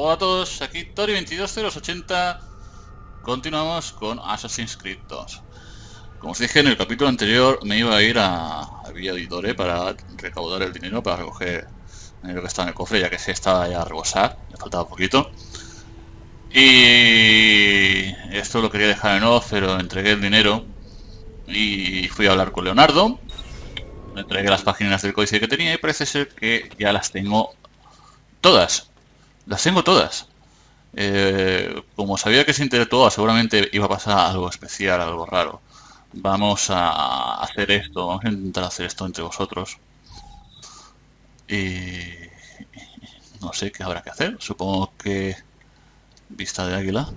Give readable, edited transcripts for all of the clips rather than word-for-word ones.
Hola a todos, aquí Tori 22.080. Continuamos con Assassin's Creed 2. Como os dije en el capítulo anterior, me iba a ir a Villa Auditore para recaudar el dinero para recoger el dinero que está en el cofre, ya que se estaba ya a rebosar, me faltaba poquito. Y esto lo quería dejar en off, pero entregué el dinero y fui a hablar con Leonardo. Le entregué las páginas del códice que tenía y parece ser que ya las tengo todas. Las tengo todas. Como sabía que se interactuaba, seguramente iba a pasar algo especial, algo raro. Vamos a hacer esto, vamos a intentar hacer esto entre vosotros. Y no sé qué habrá que hacer. Supongo que... vista de águila.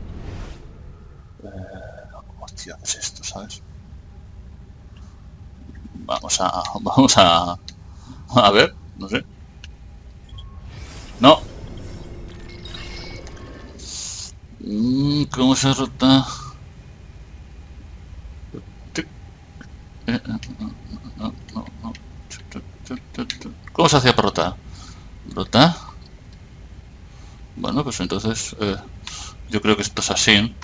Hostia, ¿qué es esto, sabes? Vamos a ver, no sé. No. ¿Cómo se rota? No. ¿Cómo se hacía para rotar? ¿Rotar? Bueno, pues entonces yo creo que esto es así.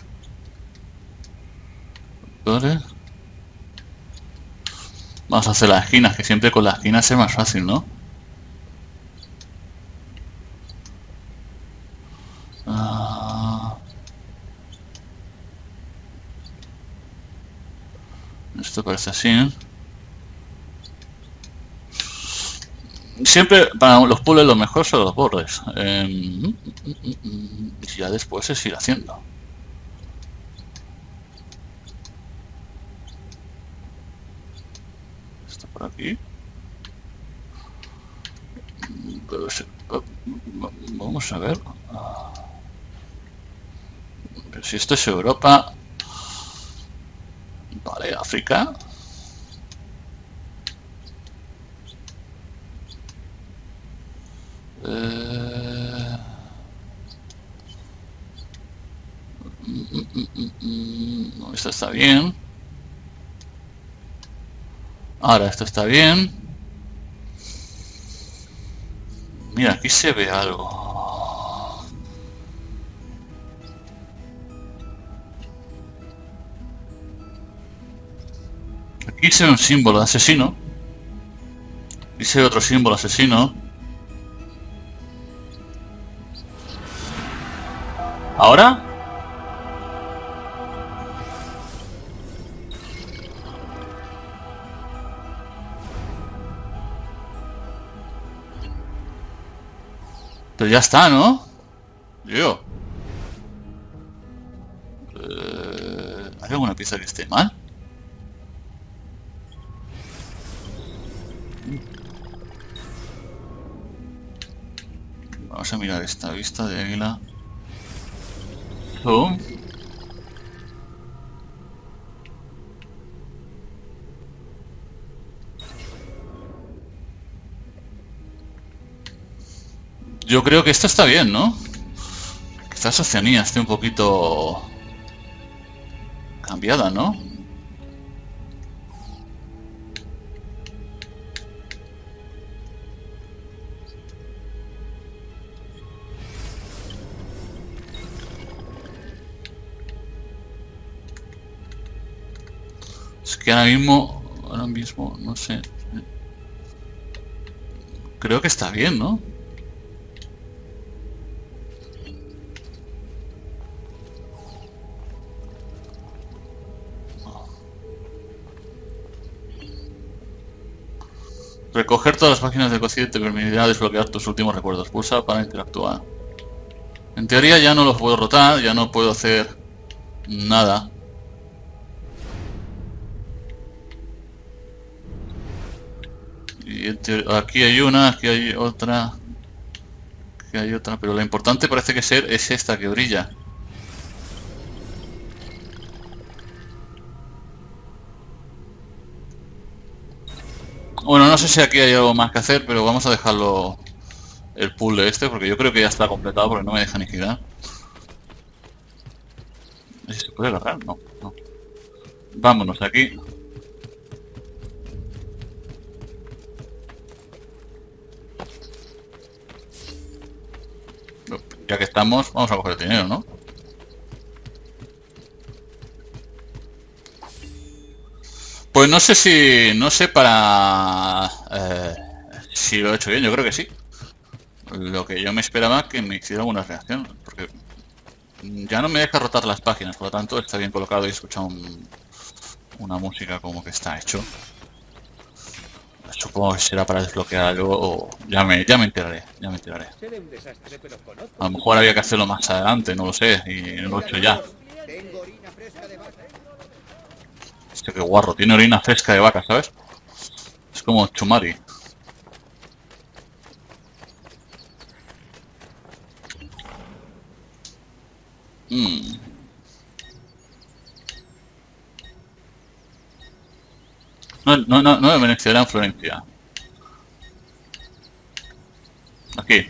Vale. Vamos a hacer las esquinas, que siempre con las esquinas es más fácil, ¿no? Esto parece así, ¿eh? Siempre para los puzzles lo mejor son los bordes. Ya después es ir haciendo. Esto por aquí. Pero se, vamos a ver. Pero si esto es Europa... Vale, África. Esto está bien. Ahora esto está bien. Mira, aquí se ve algo. Aquí se ve un símbolo de asesino. Aquí se ve otro símbolo asesino. ¿Ahora? Pero ya está, ¿no? Yo. ¿Hay alguna pieza que esté mal? Vamos a mirar esta vista de águila. Zoom. Yo creo que esto está bien, ¿no? Quizás Oceanía esté un poquito... cambiada, ¿no? Que ahora mismo, no sé. Creo que está bien, ¿no? Recoger todas las páginas del códice te permitirá desbloquear tus últimos recuerdos. Pulsa para interactuar. En teoría ya no los puedo rotar, ya no puedo hacer nada. Aquí hay una, aquí hay otra, aquí hay otra, pero lo importante parece que es esta que brilla. Bueno, no sé si aquí hay algo más que hacer, pero vamos a dejarlo el puzzle este, porque yo creo que ya está completado, porque no me deja ni girar. ¿Se puede agarrar? No, no. Vámonos de aquí. Ya que está estamos, vamos a coger el dinero, ¿no? Pues no sé si... no sé para... si lo he hecho bien, yo creo que sí. Lo que yo me esperaba que me hiciera alguna reacción, porque ya no me deja rotar las páginas, por lo tanto está bien colocado y he escuchado una música como que está hecho. Supongo que será para desbloquear algo o... ya me enteraré, ya me enteraré. A lo mejor había que hacerlo más adelante, no lo sé, y lo he hecho ya. Este que guarro, tiene orina fresca de vaca, ¿sabes? Es como Chumari. No me beneficiará en Florencia. Aquí.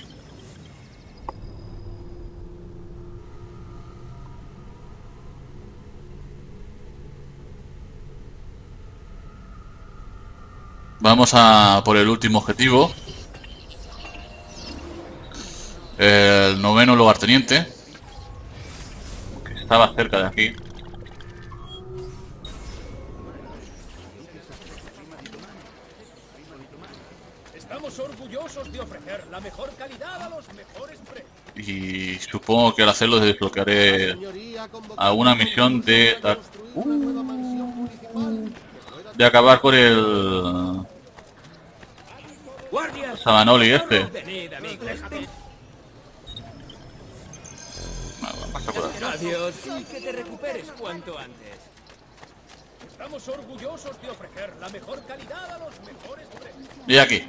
Vamos a por el último objetivo. El noveno lugarteniente. Que estaba cerca de aquí. Estamos orgullosos de ofrecer la mejor calidad a los mejores precios. Y supongo que al hacerlo desbloquearé alguna misión de acabar con el Savonarola este. Adiós. Que te recuperes cuanto antes. Estamos orgullosos de ofrecer la mejor calidad a los mejores precios. Y aquí.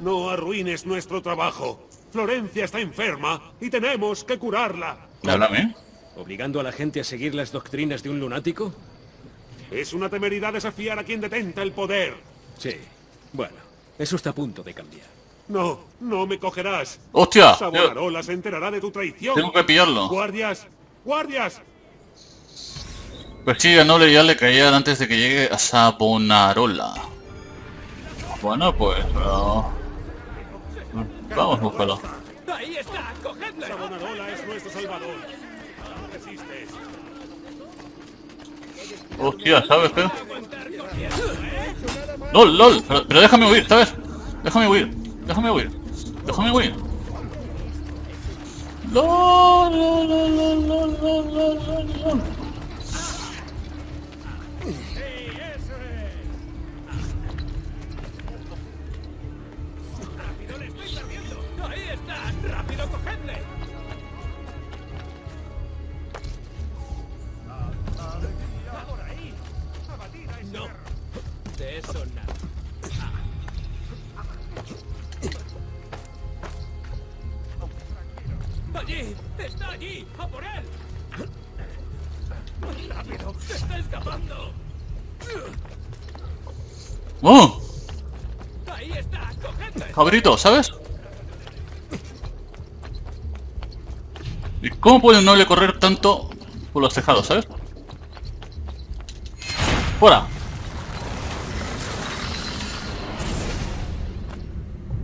No arruines nuestro trabajo. Florencia está enferma y tenemos que curarla. Háblame. ¿Obligando a la gente a seguir las doctrinas de un lunático? Es una temeridad desafiar a quien detenta el poder. Sí. Bueno, eso está a punto de cambiar. No, no me cogerás. ¡Hostia! Savonarola se enterará de tu traición. Tengo que pillarlo. ¡Guardias! ¡Guardias! Pues sí, al noble ya le caían antes de que llegue a Savonarola. Bueno, pues... vamos a buscarlo. ¡Ahí está! ¡Cogedlo! Savonarola es nuestro salvador. Hostia, ¿sabes qué? ¡Lol, lol! Pero déjame huir, ¿sabes? Déjame huir, déjame huir, déjame huir. ¡Lol, lol, lol, lol, lol, lol, lol! ¡Rápido, le estoy perdiendo! ¡Ahí está! ¡Rápido, cogedle! No, de eso nada. ¡Allí! ¡Está allí! ¡A por él! ¡Rápido! ¡Se está escapando! ¡Oh! ¡Ahí está! ¡Cogedle! Cabrito, ¿sabes? ¿Y cómo puede un noble correr tanto por los tejados, ¿sabes? ¡Fuera!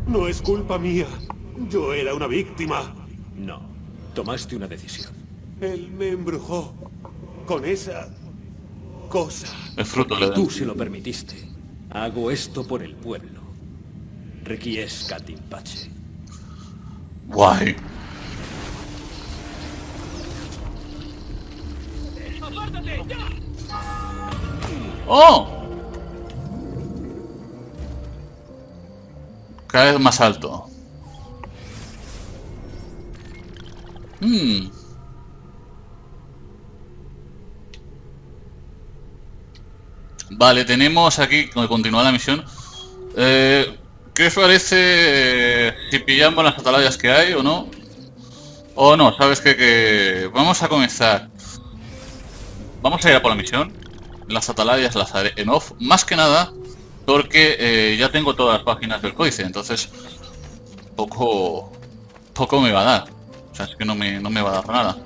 No es culpa mía. Yo era una víctima. No. Tomaste una decisión. Él me embrujó. Con esa... cosa. El fruto de... Tú se lo permitiste. Hago esto por el pueblo. Requiescat in Pace. Guay. ¡Apártate! ¡Ya! ¡Oh! Cada vez más alto. Vale, tenemos aquí, como continúa la misión. ¿Qué os parece si pillamos las atalayas que hay o no? O no, sabes que vamos a comenzar. Vamos a ir a por la misión. Las atalayas las haré en off, más que nada. Porque ya tengo todas las páginas del códice, entonces poco me va a dar. O sea, es que no me va a dar nada.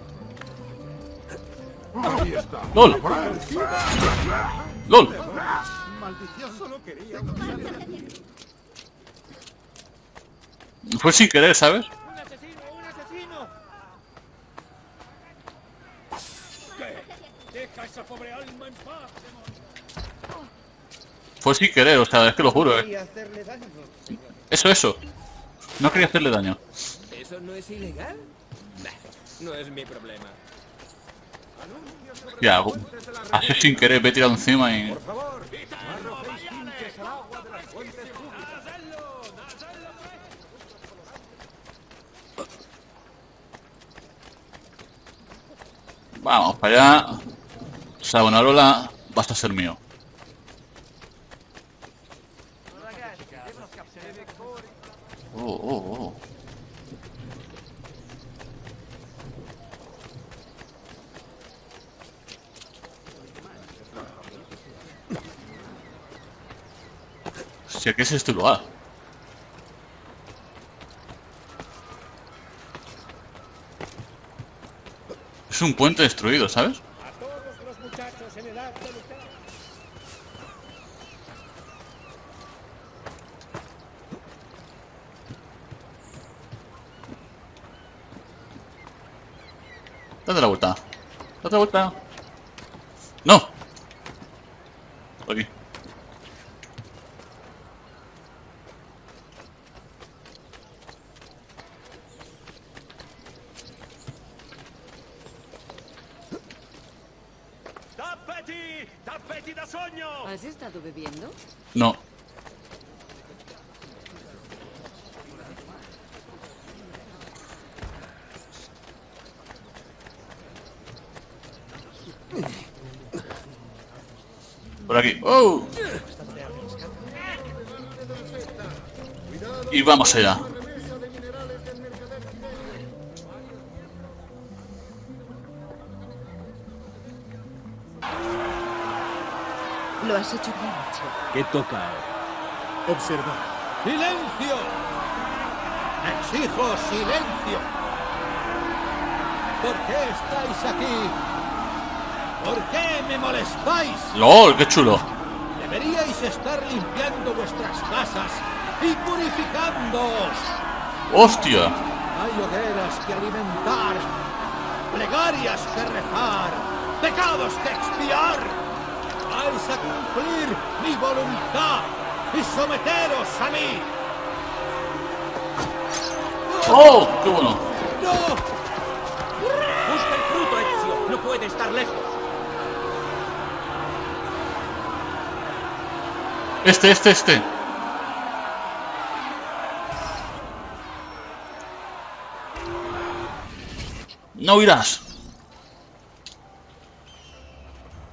¡Lol! ¡Lol! Fue sin querer, ¿sabes? Deja esa pobre alma en paz, demonio. Fue sin querer, o sea, es que lo juro, Eso. No quería hacerle daño. ¿Eso no es ilegal? No es mi problema. Ya, así sin querer, me he tirado encima y... Por favor, vamos para allá. Savonarola, vas a ser mío. Oh. Hostia, ¿qué es este lugar? Es un puente destruido, ¿sabes? A todos los muchachos en edad de luchar. Date la vuelta. Date la vuelta. ¡No! Por aquí. ¿Has estado bebiendo? No. Por aquí. ¡Oh! Y vamos allá. Lo has hecho bien, chico. ¿Qué toca? Observar. ¡Silencio! ¡Exijo silencio! ¿Por qué estáis aquí? ¿Por qué me molestáis? ¡Lol, qué chulo! Deberíais estar limpiando vuestras casas y purificándoos. ¡Hostia! Hay hogueras que alimentar, plegarias que rezar, pecados que expiar. Vais a cumplir mi voluntad y someteros a mí. ¡Oh! ¡Qué bueno! ¡No! ¡Busca el fruto, Ezio! ¡No puede estar lejos! Este. ¡No irás!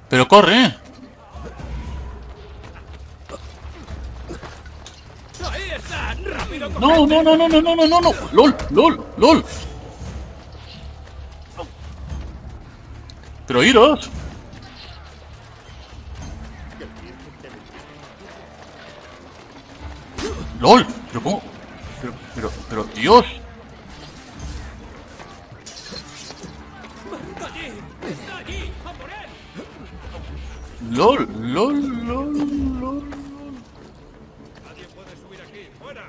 ¡Pero corre, eh! No. LOL. Pero iros. LOL, pero cómo. Pero Dios. LOL. Nadie puede subir aquí, fuera.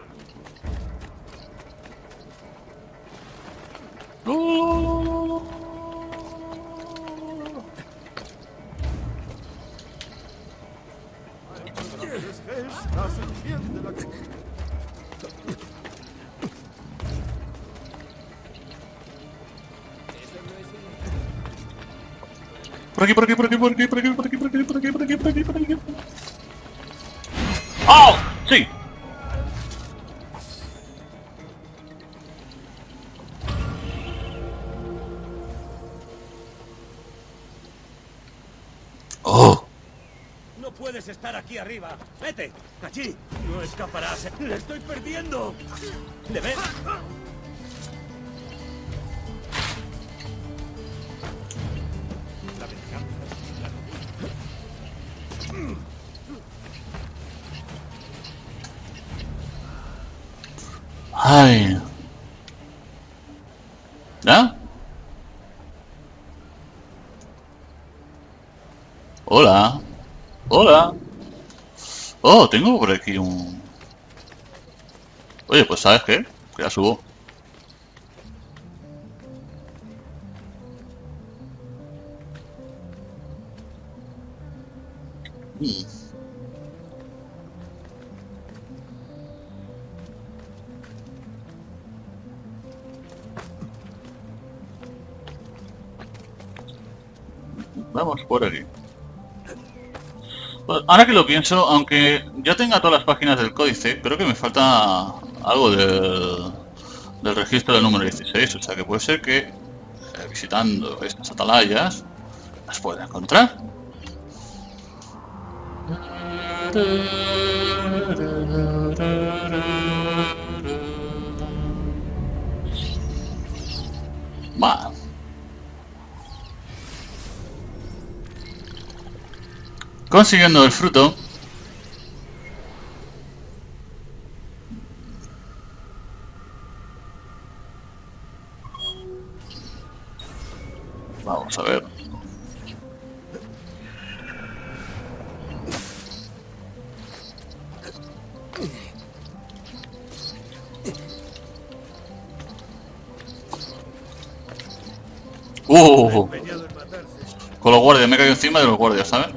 ¡No! Por aquí. ¡Oh! ¡Sí! Puedes estar aquí arriba. Vete. Allí. No escaparás. Le estoy perdiendo. ¿Le ves? La venganza. Ay. ¿Ah? Hola. Oh, tengo por aquí un... Oye, pues ¿sabes qué? Que la subo. aquí. Vamos por aquí. Ahora que lo pienso, aunque ya tenga todas las páginas del códice, creo que me falta algo del registro del número 16, o sea que puede ser que visitando estas atalayas las pueda encontrar. Va. Consiguiendo el fruto. Vamos a ver. Con los guardias, me he caído encima de los guardias, ¿saben?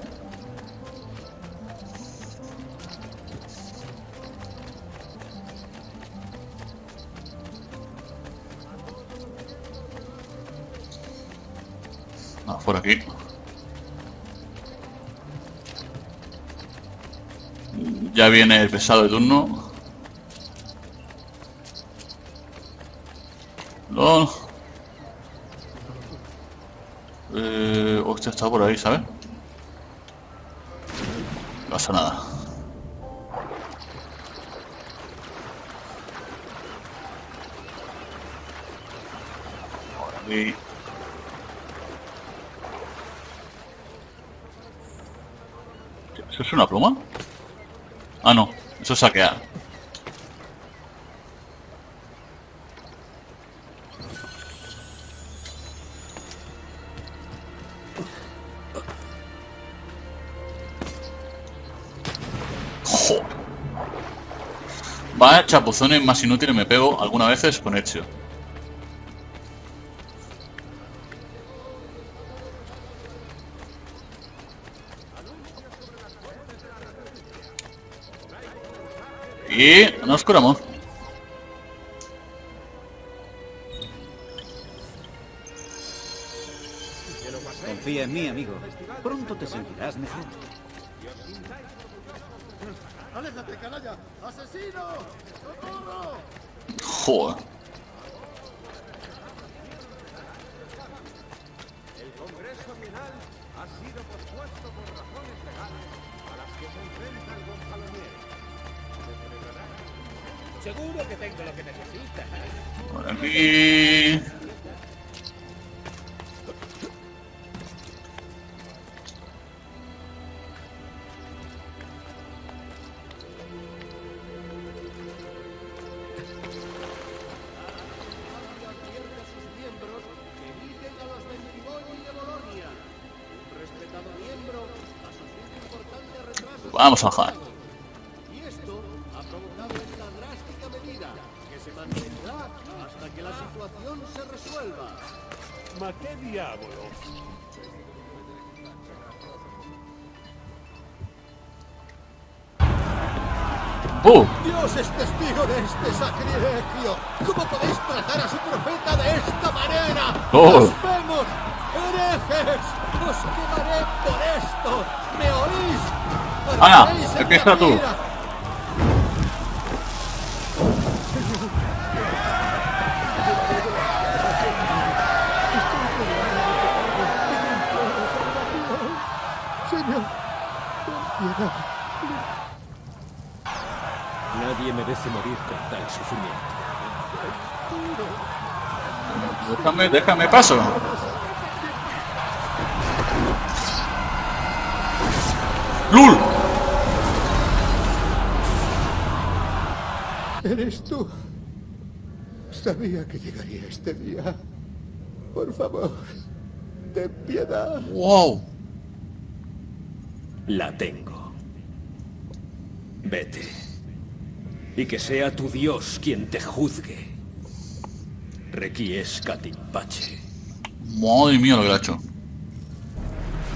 Vamos por aquí. Ya viene el pesado de turno. LOL. Hostia, está por ahí, ¿sabes? No pasa nada. Por aquí. ¿Eso es una pluma? Ah, no. Eso es saquear. ¡Joder! Va, chapuzones más inútiles me pego algunas veces con Ezio. Y nos curamos. Confía en mí, amigo. Pronto te sentirás mejor. ¡Aléjate, canalla! ¡Asesino! ¡Socorro! Joder. El Congreso Bienal ha sido pospuesto por razones legales a las que se enfrenta el Gonzalo. Seguro que tengo lo que necesitas. Por aquí. Vamos a bajar. Dios es testigo de este sacrilegio. ¿Cómo podéis tratar a su profeta de esta manera? ¡Nos vemos, herejes! ¡Os quemaré por esto! ¿Me oís? ¡Ana! ¡Empieza tú! Nadie merece morir con tal sufrimiento. Déjame paso. ¡Lul! ¿Eres tú? Sabía que llegaría este día. Por favor, ten piedad. ¡Wow! La tengo. Vete. Y que sea tu Dios quien te juzgue. Requiescat in Pace. Madre mía lo que ha hecho.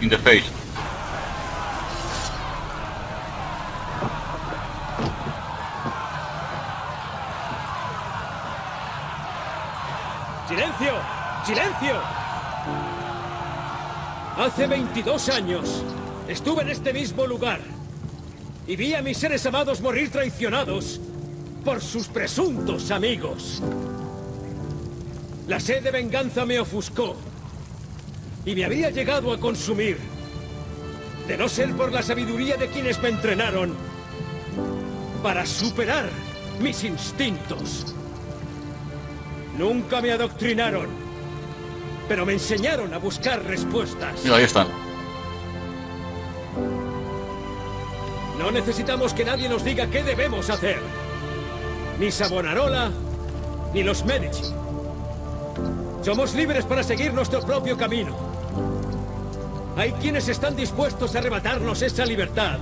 Interface. Ezio. Hace 22 años estuve en este mismo lugar y vi a mis seres amados morir traicionados por sus presuntos amigos. La sed de venganza me ofuscó y me había llegado a consumir, de no ser por la sabiduría de quienes me entrenaron para superar mis instintos. Nunca me adoctrinaron, pero me enseñaron a buscar respuestas. Mira, ahí está. No necesitamos que nadie nos diga qué debemos hacer. Ni Savonarola, ni los Medici. Somos libres para seguir nuestro propio camino. Hay quienes están dispuestos a arrebatarnos esa libertad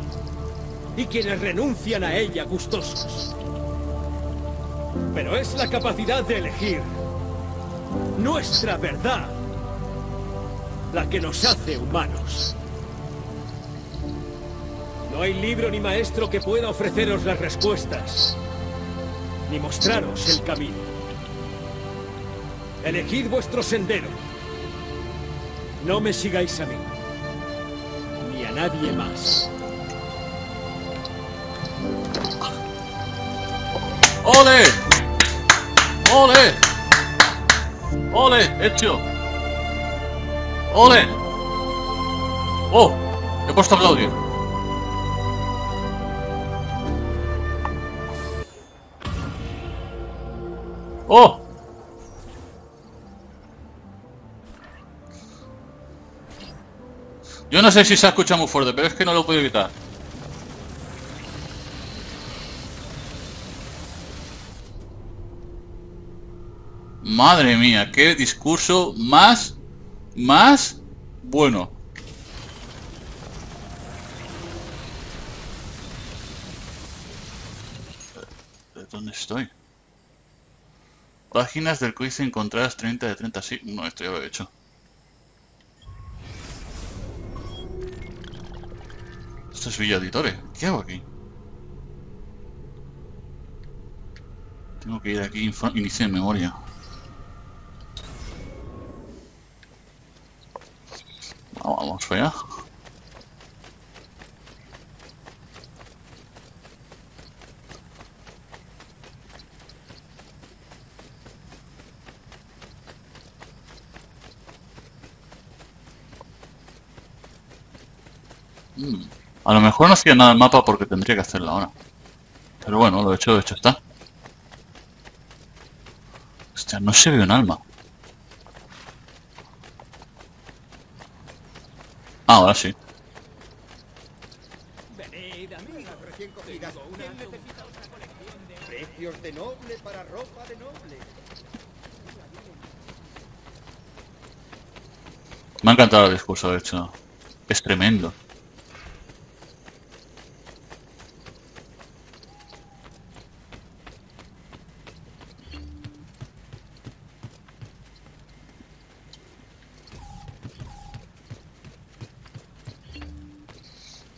y quienes renuncian a ella gustosos. Pero es la capacidad de elegir, nuestra verdad, la que nos hace humanos. No hay libro ni maestro que pueda ofreceros las respuestas, ni mostraros el camino. Elegid vuestro sendero. No me sigáis a mí, ni a nadie más. ¡Ole! ¡Ole! ¡Ole! ¡Hecho! ¡Ole! ¡Oh! He puesto el audio. ¡Oh! Yo no sé si se ha escuchado muy fuerte, pero es que no lo puedo evitar. Madre mía, qué discurso más bueno. ¿Dónde estoy? Páginas del códice encontradas 30 de 30, sí. No, esto ya lo he hecho. Esto es Villa Auditore. ¿Qué hago aquí? Tengo que ir aquí, iniciar en memoria. Vamos para allá. A lo mejor no hacía nada el mapa porque tendría que hacerlo ahora. Pero bueno, lo hecho está. Hostia, no se ve un alma. Ah, ahora sí. Venid, amigas recién cogidas. ¿Quién necesita una colección de precios de noble para ropa de noble? Me ha encantado el discurso, de hecho. Es tremendo.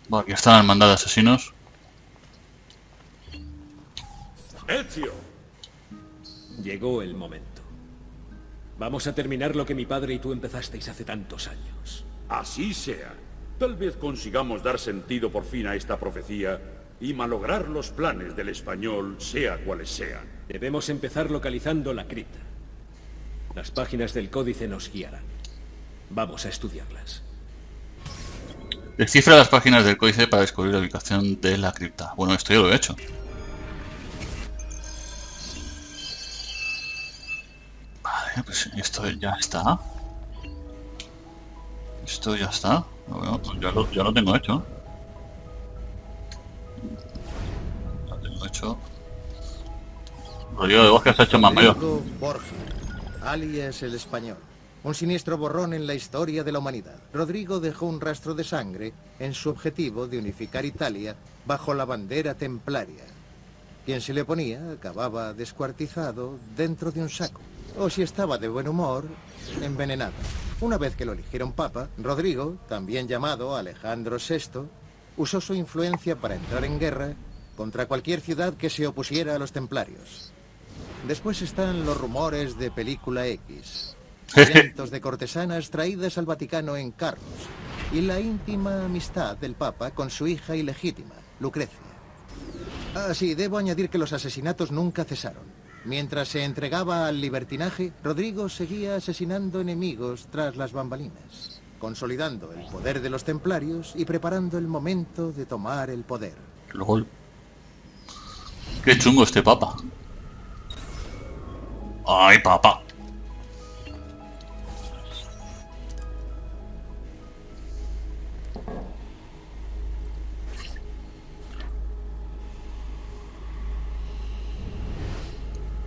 Bueno, aquí está la hermandad de asesinos. Ezio. Llegó el momento. Vamos a terminar lo que mi padre y tú empezasteis hace tantos años. Así sea. Tal vez consigamos dar sentido por fin a esta profecía y malograr los planes del español, sea cuales sean. Debemos empezar localizando la cripta. Las páginas del códice nos guiarán. Vamos a estudiarlas. Descifra las páginas del códice para descubrir la ubicación de la cripta. Bueno, esto ya lo he hecho. Vale, pues esto ya está. Esto ya está. Bueno, pues ya lo tengo hecho. Ya lo tengo hecho. Rodrigo de Bosque se ha hecho más mayor. Borgia, alias el español. Un siniestro borrón en la historia de la humanidad. Rodrigo dejó un rastro de sangre en su objetivo de unificar Italia bajo la bandera templaria. Quien se le oponía acababa descuartizado dentro de un saco, o si estaba de buen humor, envenenado. Una vez que lo eligieron papa, Rodrigo, también llamado Alejandro VI, usó su influencia para entrar en guerra contra cualquier ciudad que se opusiera a los templarios. Después están los rumores de película X. cientos de cortesanas traídas al Vaticano en carros y la íntima amistad del Papa con su hija ilegítima, Lucrecia. Ah, sí, debo añadir que los asesinatos nunca cesaron. Mientras se entregaba al libertinaje, Rodrigo seguía asesinando enemigos tras las bambalinas, consolidando el poder de los templarios y preparando el momento de tomar el poder. Lol. Qué chungo este papa. Ay, papá.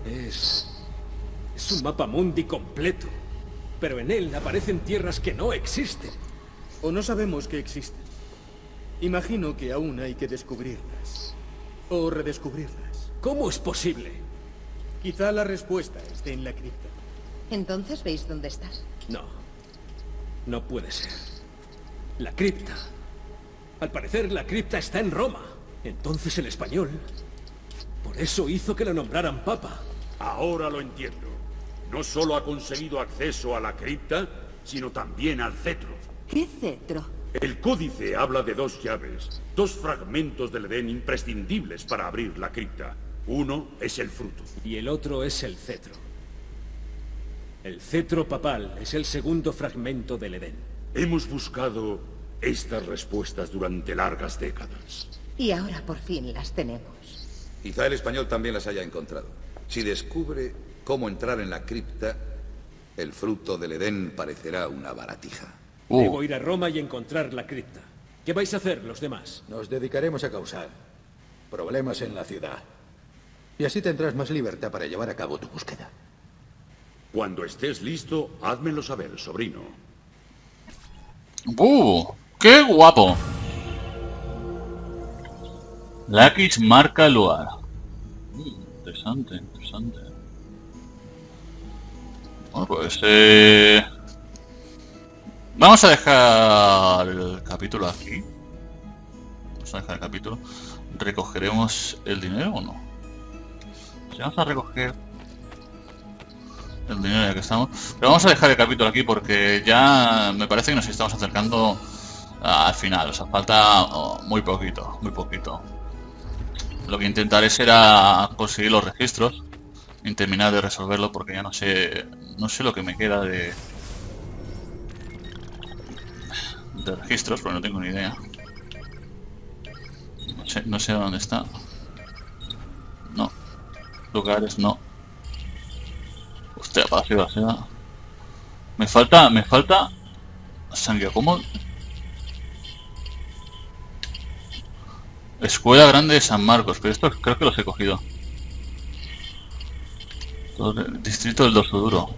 Es un mapa mundi completo, pero en él aparecen tierras que no existen. O no sabemos que existen. Imagino que aún hay que descubrirlas. O redescubrirlas. ¿Cómo es posible? Quizá la respuesta esté en la cripta. ¿Entonces veis dónde estás? No. No puede ser. La cripta. Al parecer la cripta está en Roma. Entonces el español... Por eso hizo que lo nombraran papa. Ahora lo entiendo. No solo ha conseguido acceso a la cripta, sino también al cetro. ¿Qué cetro? El códice habla de dos llaves, dos fragmentos del Edén imprescindibles para abrir la cripta. Uno es el fruto. Y el otro es el cetro. El cetro papal es el segundo fragmento del Edén. Hemos buscado estas respuestas durante largas décadas. Y ahora por fin las tenemos. Quizá el español también las haya encontrado. Si descubre cómo entrar en la cripta, el fruto del Edén parecerá una baratija. Debo ir a Roma y encontrar la cripta. ¿Qué vais a hacer los demás? Nos dedicaremos a causar problemas en la ciudad. Y así tendrás más libertad para llevar a cabo tu búsqueda. Cuando estés listo, házmelo saber, sobrino. ¡Qué guapo! Lakis marca lugar. Interesante, interesante. Bueno, pues vamos a dejar el capítulo aquí. Vamos a dejar el capítulo. ¿Recogeremos el dinero o no? Si vamos a recoger el dinero ya que estamos. Pero vamos a dejar el capítulo aquí porque ya me parece que nos estamos acercando al final. O sea, falta muy poquito, muy poquito. Lo que intentaré será conseguir los registros y terminar de resolverlo porque ya no sé lo que me queda de registros, pero no tengo ni idea. No sé dónde está. No. Lugares no. Hostia, para la ciudad. Me falta San Giacomo. Escuela Grande de San Marcos, pero esto creo que los he cogido. Distrito del Dorsoduro.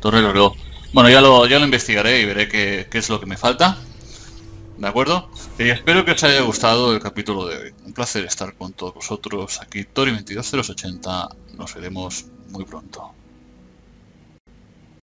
Torre Loro. Bueno, ya lo investigaré y veré qué es lo que me falta. ¿De acuerdo? Y espero que os haya gustado el capítulo de hoy. Un placer estar con todos vosotros aquí, Tori22080. Nos veremos muy pronto.